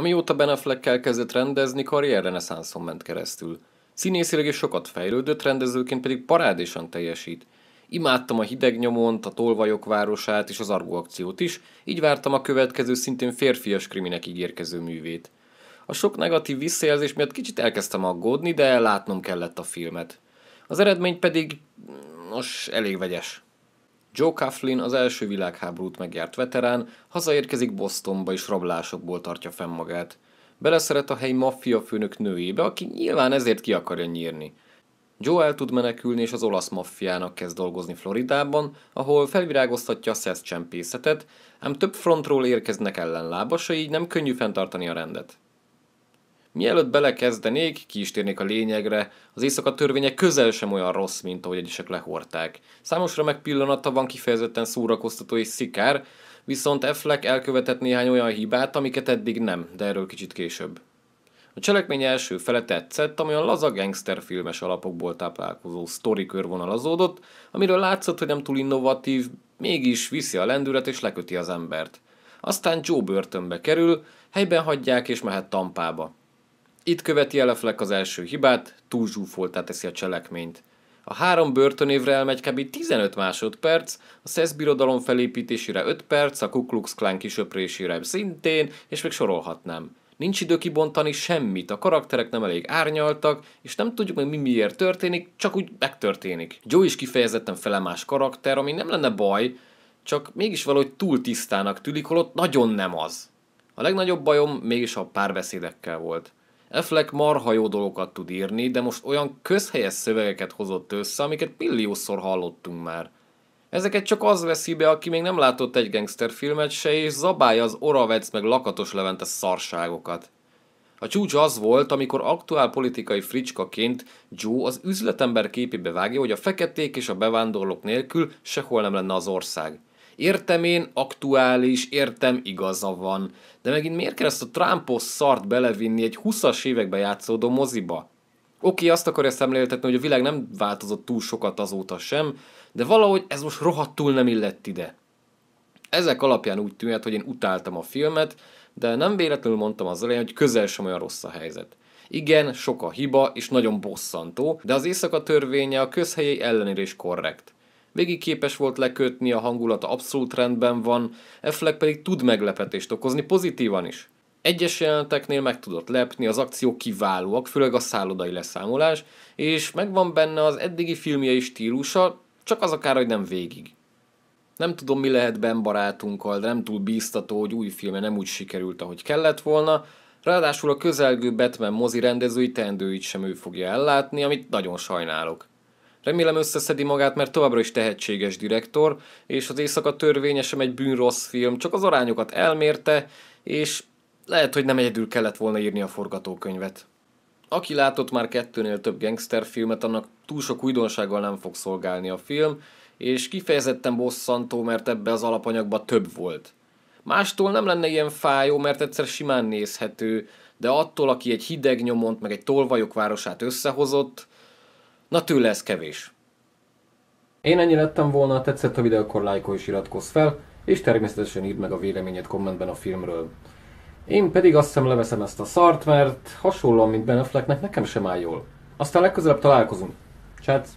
Amióta Ben Affleckkel kezdett rendezni, karrierreneszánszon ment keresztül. Színészileg is sokat fejlődött, rendezőként pedig parádésan teljesít. Imádtam a Hideg nyomont, a Tolvajok városát és az Argo akciót is, így vártam a következő szintén férfias kriminek ígérkező művét. A sok negatív visszajelzés miatt kicsit elkezdtem aggódni, de látnom kellett a filmet. Az eredmény pedig... nos, elég vegyes. Joe Coughlin, az első világháborút megjárt veterán, hazaérkezik Bostonba és rablásokból tartja fenn magát. Beleszeret a helyi maffia főnök nőjébe, aki nyilván ezért ki akarja nyírni. Joe el tud menekülni és az olasz maffiának kezd dolgozni Floridában, ahol felvirágoztatja a szeszcsempészetet, ám több frontról érkeznek ellenlábasai, így nem könnyű fenntartani a rendet. Mielőtt belekezdenék, ki is térnék a lényegre, az éjszaka törvénye közel sem olyan rossz, mint ahogy egyesek lehordták. Számos remek pillanata van, kifejezetten szórakoztató és szikár, viszont Affleck elkövetett néhány olyan hibát, amiket eddig nem, de erről kicsit később. A cselekmény első fele tetszett, ami a laza gangsterfilmes alapokból táplálkozó sztori körvonalazódott, amiről látszott, hogy nem túl innovatív, mégis viszi a lendület és leköti az embert. Aztán Joe börtönbe kerül, helyben hagyják és mehet Tampába. Itt követi el Affleck az első hibát, túl zsúfolttá teszi a cselekményt. A 3 börtönévre elmegy kb. 15 másodperc, a szesz birodalom felépítésére 5 perc, a Ku Klux Klán kisöprésére szintén, és még sorolhatnám. Nincs idő kibontani semmit, a karakterek nem elég árnyaltak, és nem tudjuk meg mi miért történik, csak úgy megtörténik. Joe is kifejezetten felemás karakter, ami nem lenne baj, csak mégis valahogy túl tisztának tűnik, holott nagyon nem az. A legnagyobb bajom mégis a párbeszédekkel volt. Affleck marha jó dolgokat tud írni, de most olyan közhelyes szövegeket hozott össze, amiket milliószor hallottunk már. Ezeket csak az veszi be, aki még nem látott egy gangsterfilmet se, és zabálja az Oravec meg Lakatos Levente szarságokat. A csúcs az volt, amikor aktuál politikai fricskaként Joe az üzletember képébe vágja, hogy a feketék és a bevándorlók nélkül sehol nem lenne az ország. Értem én, aktuális, értem, igaza van. De megint miért kell ezt a Trumpos szart belevinni egy 20-as évekbe játszódó moziba? Oké, azt akarja szemléltetni, hogy a világ nem változott túl sokat azóta sem, de valahogy ez most rohadtul nem illett ide. Ezek alapján úgy tűnt, hogy én utáltam a filmet, de nem véletlenül mondtam az elején, hogy közel sem olyan rossz a helyzet. Igen, sok a hiba, és nagyon bosszantó, de az éjszaka törvénye a közhelyi ellenére is korrekt. Végig képes volt lekötni, a hangulata abszolút rendben van, Affleck pedig tud meglepetést okozni pozitívan is. Egyes jeleneteknél meg tudott lepni, az akciók kiválóak, főleg a szállodai leszámolás, és megvan benne az eddigi filmjei stílusa, csak az akár, hogy nem végig. Nem tudom, mi lehet Ben barátunkkal, de nem túl bíztató, hogy új filmje nem úgy sikerült, ahogy kellett volna, ráadásul a közelgő Batman mozi rendezői teendőit sem ő fogja ellátni, amit nagyon sajnálok. Remélem összeszedi magát, mert továbbra is tehetséges direktor, és az éjszaka törvénye sem egy bűnrossz film, csak az arányokat elmérte, és lehet, hogy nem egyedül kellett volna írni a forgatókönyvet. Aki látott már 2-nél több gangsterfilmet, annak túl sok újdonsággal nem fog szolgálni a film, és kifejezetten bosszantó, mert ebbe az alapanyagba több volt. Mástól nem lenne ilyen fájó, mert egyszer simán nézhető, de attól, aki egy hideg nyomont, meg egy tolvajok városát összehozott, na tőle ez kevés. Én ennyi lettem volna, ha tetszett a videó, akkor lájkolj és iratkozz fel, és természetesen írd meg a véleményed kommentben a filmről. Én pedig azt hiszem leveszem ezt a szart, mert hasonlóan, mint Ben Afflecknek, nekem sem áll jól. Aztán legközelebb találkozunk. Csát!